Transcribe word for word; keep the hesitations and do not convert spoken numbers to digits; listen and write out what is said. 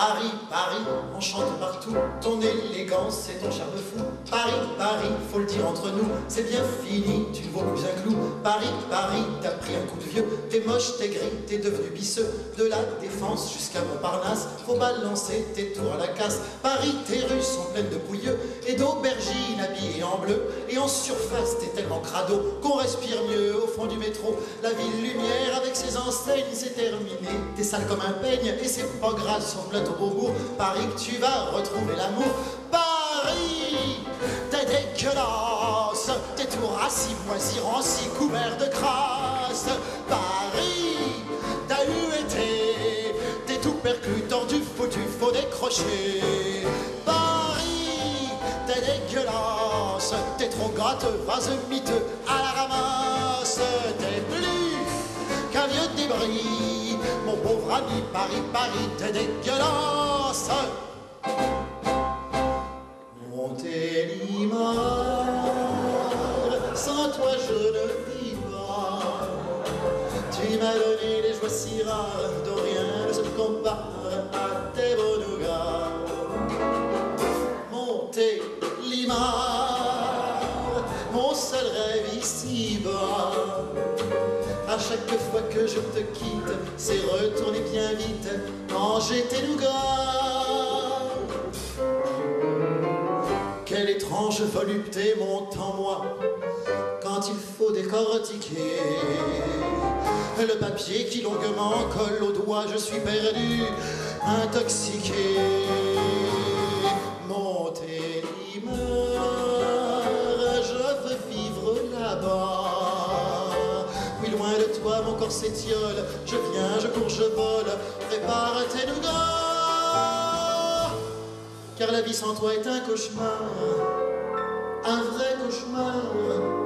Paris, Paris, enchante partout, ton élégance et ton charme fou. Paris, Paris, faut le dire entre nous, c'est bien fini, tu ne vaux plus un clou. Paris, Paris, t'as pris un coup de vieux, t'es moche, t'es gris, t'es devenu bisseux. De la Défense jusqu'à Montparnasse, faut balancer tes tours à la casse. Paris, tes rues sont pleines de pouilleux et d'aubergines habillées en bleu. Et en surface, t'es tellement crado qu'on respire mieux au fond du métro. La ville lumière avec ses enseignes, c'est terminé, t'es sale comme un peigne et c'est pas grave sur plein au Beaubourg. Paris que tu vas retrouver l'amour. Paris, t'es dégueulasse, t'es tout rassis, moisi, ranci, couvert de crasse. Paris, t'as eu été, t'es tout percu, tordu, foutu, faut décrocher. Paris, t'es dégueulasse, t'es trop gratteux, vase miteux, à la ramasse. T'es plus qu'un vieux débris, mon pauvre ami. Paris, Paris, t'es dégueulasse. Montélimar, sans toi je ne vis pas. Tu m'as donné des joies si rares, dont rien ne se compare à tes beaux nougats. Montélimar, mon seul rêve ici-bas. À chaque fois que je te quitte, c'est retourner bien vite, manger tes nougats. Quelle étrange volupté monte en moi quand il faut décortiquer le papier qui longuement colle aux doigts. Je suis perdu, intoxiqué. Montélimar, je veux vivre là-bas. Loin de toi, mon corps s'étiole. Je viens, je cours, je vole. Prépare tes nougats, car la vie sans toi est un cauchemar, un vrai cauchemar.